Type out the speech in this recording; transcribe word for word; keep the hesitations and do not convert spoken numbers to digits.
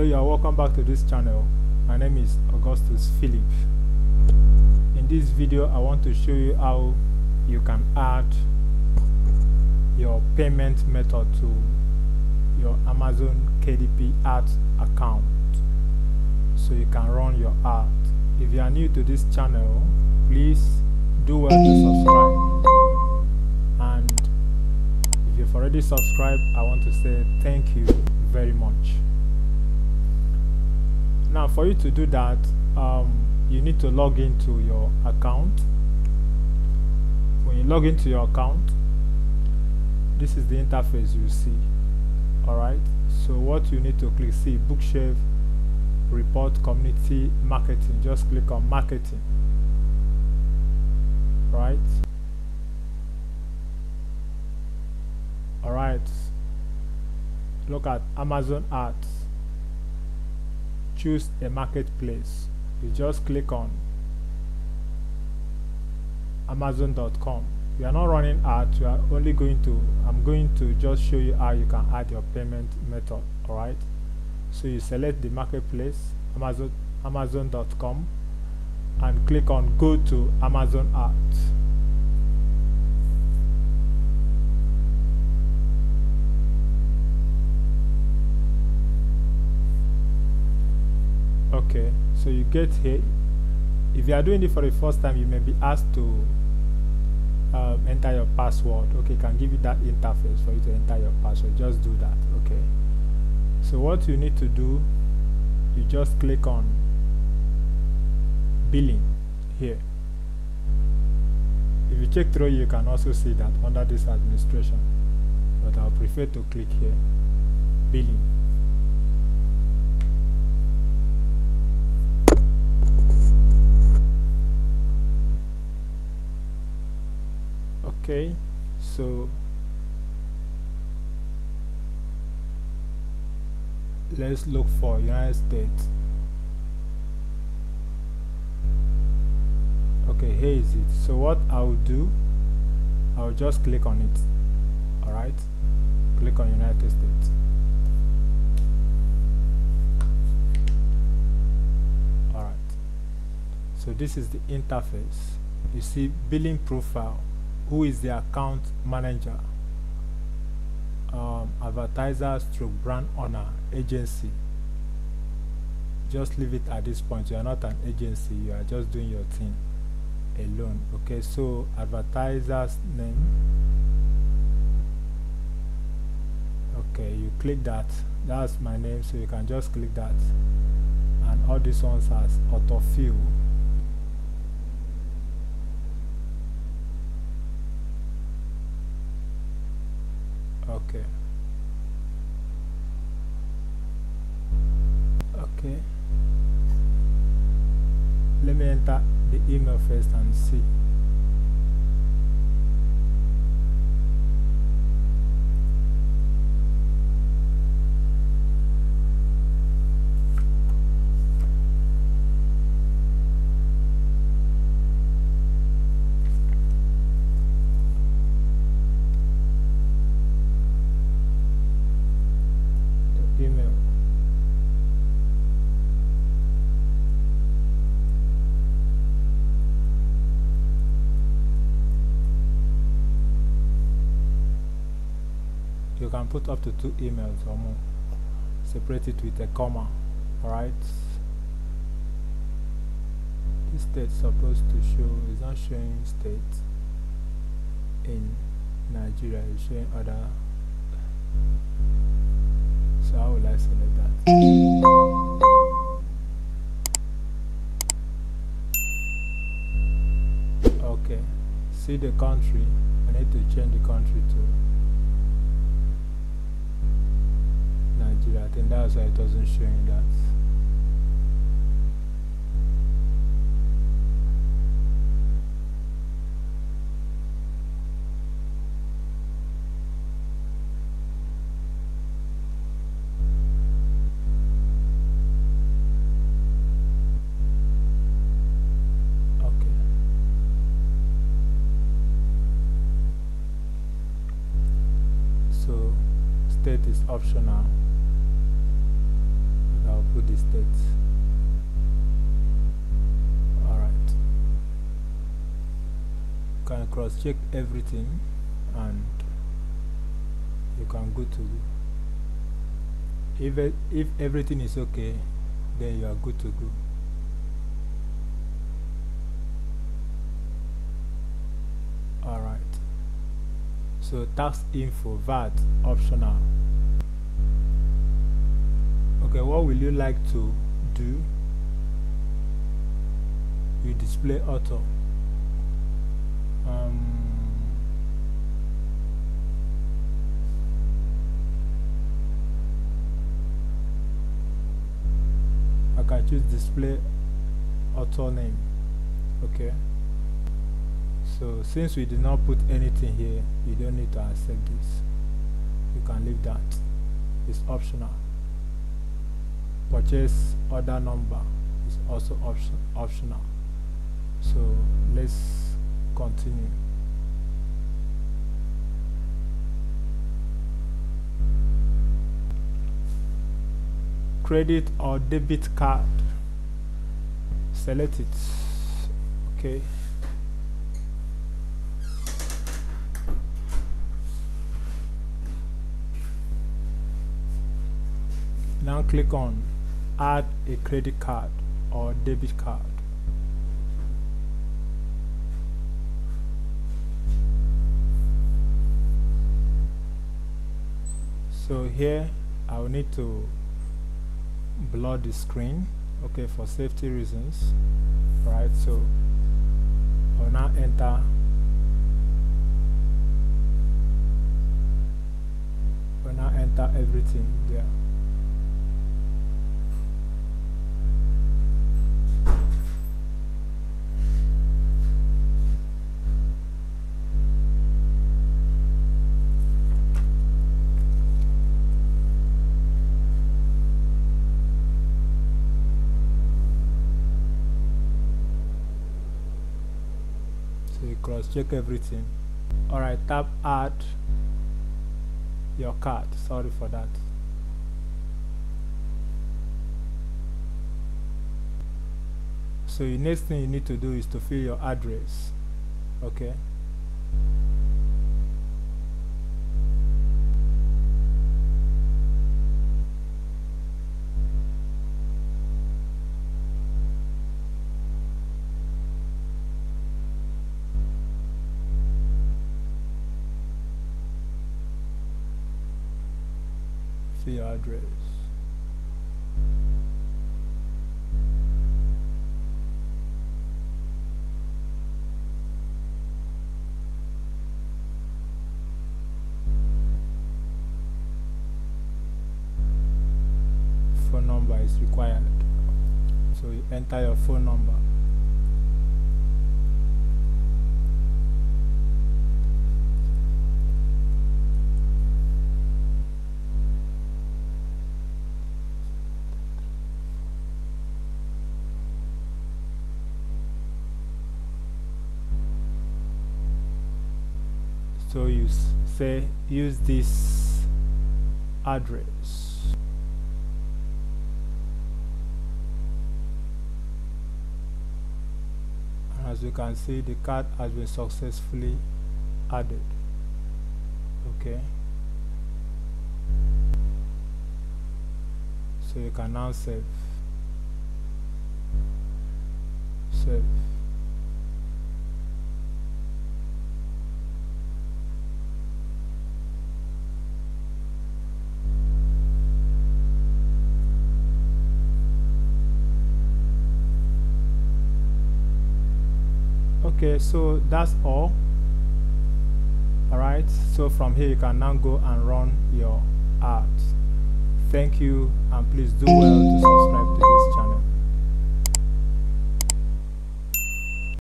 Hello, you are welcome back to this channel. My name is Augustus Philip. In this video, I want to show you how you can add your payment method to your Amazon K D P ads account so you can run your ad. If you are new to this channel, please do well to subscribe. And if you've already subscribed, I want to say thank you very much. Now, for you to do that, um, you need to log into your account. When you log into your account, this is the interface you see. Alright, so what you need to click, see Bookshelf, Report, Community, Marketing. Just click on Marketing. Right? Alright, look at Amazon Ads. Choose a marketplace. You just click on amazon dot com. You are not running ads, you are only going to I'm going to just show you how you can add your payment method. Alright, so you select the marketplace, Amazon amazon dot com, and click on go to Amazon Ads. Okay, so you get here. If you are doing it for the first time, you may be asked to um, enter your password. Okay, can give you that interface for you to enter your password. Just do that. Okay, so what you need to do, you just click on billing here. If you check through, you can also see that under this administration, but I prefer to click here, billing. Okay, so let's look for United States. Okay, here is it. So what I'll do, I'll just click on it. Alright, click on United States. Alright, so this is the interface. You see billing profile. Who is the account manager, um, advertiser stroke brand owner, agency. Just leave it at this point. You are not an agency, you are just doing your thing alone. Okay, so advertiser's name. Okay, you click that, that's my name, so you can just click that, and all these ones has autofill. Okay. Okay. Let me enter the email first and see. You can put up to two emails or more. Separate it with a comma. Alright. This state supposed to show, is not showing state in Nigeria, it's showing other. So how will I select that? Okay. See the country. I need to change the country to Nigeria. I think that's why it wasn't showing that. Okay. So, state is optional. I'll put this date. Alright. You can cross check everything and you can go to, if, if everything is okay, then you are good to go. Alright. So tax info, V A T, optional. Okay, what will you like to do? You display auto. Um, I can choose display auto name. Okay. So since we did not put anything here, you don't need to accept this. You can leave that. It's optional. Purchase order number is also option, optional. So let's continue. Credit or debit card. Select it. Okay. Now click on add a credit card or debit card. So here I will need to blur the screen, okay, for safety reasons. Right, so I will now enter I will now enter everything there. Cross check everything. Alright, tap add your card. Sorry for that. So the next thing you need to do is to fill your address. Okay. Your address. Phone number is required, so you enter your phone number. So you say use this address. And as you can see, the card has been successfully added. Okay. So you can now save. Save. Okay, so that's all. Alright, so from here you can now go and run your ads. Thank you, and please do well to subscribe to this channel.